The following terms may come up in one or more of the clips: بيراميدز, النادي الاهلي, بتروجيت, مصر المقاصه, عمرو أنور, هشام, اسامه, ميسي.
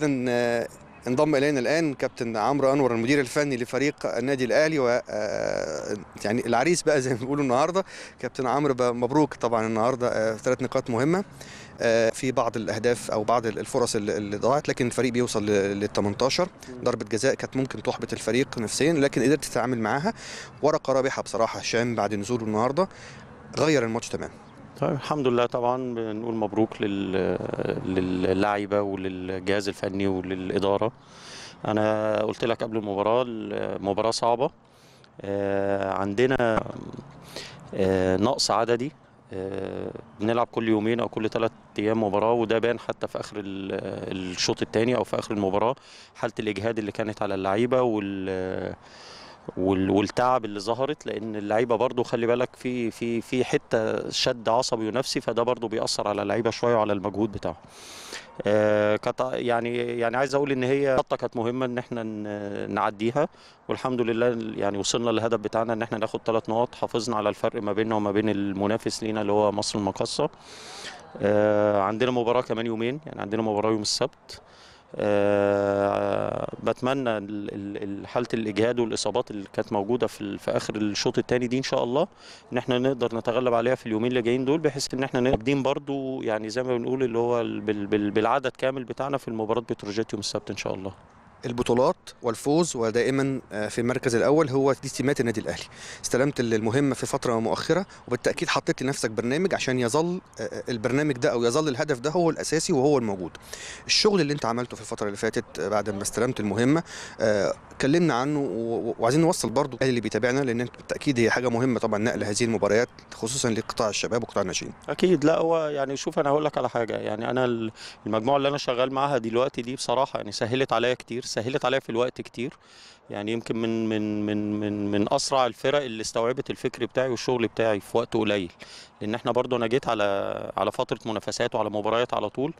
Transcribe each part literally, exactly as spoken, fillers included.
انضم الينا الان كابتن عمرو انور المدير الفني لفريق النادي الاهلي و يعني العريس بقى زي ما بيقولوا النهارده. كابتن عمرو بقى مبروك طبعا النهارده ثلاث نقاط مهمه في بعض الاهداف او بعض الفرص اللي ضاعت، لكن الفريق بيوصل لل تمنتاشر ضربه جزاء كانت ممكن تحبط الفريق نفسيا، لكن قدرت تتعامل معاها. ورقه رابحه بصراحه، هشام بعد نزوله النهارده غير الماتش تماما. طيب الحمد لله، طبعا بنقول مبروك للعيبه وللجهاز الفني وللاداره. انا قلت لك قبل المباراه المباراه صعبه، عندنا نقص عددي، بنلعب كل يومين او كل ثلاث ايام مباراه، وده بان حتى في اخر الشوط الثاني او في اخر المباراه حاله الاجهاد اللي كانت على اللعيبه وال والتعب اللي ظهرت، لان اللعيبه برضو خلي بالك في في في حته شد عصبي ونفسي، فده برضو بيأثر على اللعيبه شويه وعلى المجهود بتاعهم. آه يعني يعني عايز اقول ان هي خطه كانت مهمه ان احنا نعديها، والحمد لله يعني وصلنا للهدف بتاعنا ان احنا ناخد ثلاث نقط، حافظنا على الفرق ما بيننا وما بين المنافس لينا اللي هو مصر المقاصه. آه عندنا مباراه كمان يومين، يعني عندنا مباراه يوم السبت. أه بتمنى حاله الاجهاد والاصابات اللي كانت موجوده في, في اخر الشوط الثاني دي ان شاء الله ان احنا نقدر نتغلب عليها في اليومين اللي جايين دول، بحيث ان احنا نقدم برضو يعني زي ما بنقول اللي هو بالعدد كامل بتاعنا في المباراه بتروجيت يوم السبت ان شاء الله. البطولات والفوز ودائما في المركز الاول هو دي سمات النادي الاهلي. استلمت المهمه في فتره مؤخره، وبالتاكيد حطيت لنفسك برنامج عشان يظل البرنامج ده او يظل الهدف ده هو الاساسي وهو الموجود. الشغل اللي انت عملته في الفتره اللي فاتت بعد ما استلمت المهمه اتكلمنا عنه، وعايزين نوصل برضو اللي بيتابعنا، لان بالتاكيد هي حاجه مهمه طبعا نقل هذه المباريات خصوصا لقطاع الشباب وقطاع الناشئين. اكيد. لا هو يعني شوف انا هقول لك على حاجه، يعني انا المجموعه اللي انا شغال معاها دلوقتي دي بصراحه يعني سهلت عليا كتير، سهلت عليا في الوقت كتير، يعني يمكن من من من من من اسرع الفرق اللي استوعبت الفكر بتاعي والشغل بتاعي في وقت قليل، لان احنا برضو انا جيت على على فتره منافسات وعلى مباريات على طول.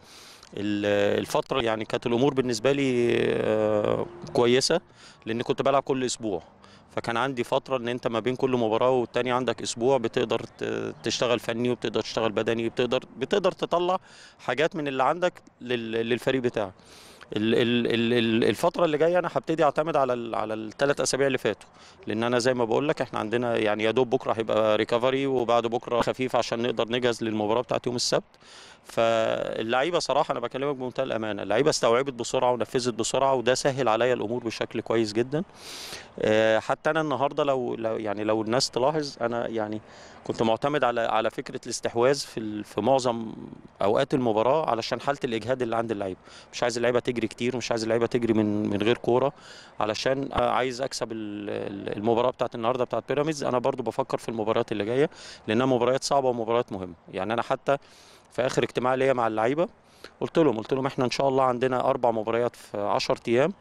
الفتره يعني كانت الامور بالنسبه لي كويسه لان كنت بلعب كل اسبوع، فكان عندي فتره ان انت ما بين كل مباراه والتانيه عندك اسبوع بتقدر تشتغل فني وبتقدر تشتغل بدني، بتقدر بتقدر تطلع حاجات من اللي عندك للفريق بتاعك. الفتره اللي جايه انا هبتدي اعتمد على على الثلاث اسابيع اللي فاتوا، لان انا زي ما بقول لك احنا عندنا يعني يا دوب بكره هيبقى ريكفري وبعد بكره خفيف عشان نقدر نجهز للمباراه بتاعت يوم السبت. فاللعيبه صراحه انا بكلمك بمنتهى الامانه، اللعيبه استوعبت بسرعه ونفذت بسرعه، وده سهل عليا الامور بشكل كويس جدا. حتى انا النهارده لو, لو يعني لو الناس تلاحظ انا يعني كنت معتمد على على فكره الاستحواذ في في معظم اوقات المباراه علشان حاله الاجهاد اللي عند اللعيبه، مش عايز اللعيبه تجري كتير ومش عايز اللعيبه تجري من من غير كوره، علشان عايز اكسب المباراه بتاعت النهارده بتاعت بيراميدز. انا برضو بفكر في المباريات اللي جايه لانها مباريات صعبه ومباريات مهمه، يعني انا حتى في اخر اجتماع ليا مع اللعيبه قلت لهم قلت لهم احنا ان شاء الله عندنا اربع مباريات في عشرة ايام،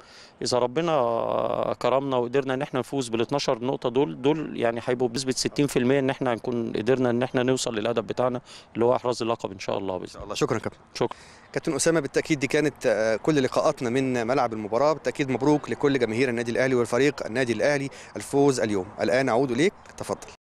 اذا ربنا كرمنا وقدرنا ان احنا نفوز بال اتناشر نقطه دول دول يعني هيبقوا بنسبه ستين في المية ان احنا هنكون قدرنا ان احنا نوصل للهدف بتاعنا اللي هو احراز اللقب ان شاء الله باذن الله. شكرا كابتن. شكرا كابتن اسامه. بالتاكيد دي كانت كل لقاءاتنا من ملعب المباراه. بالتاكيد مبروك لكل جماهير النادي الاهلي والفريق النادي الاهلي الفوز اليوم. الان اعود اليك، تفضل.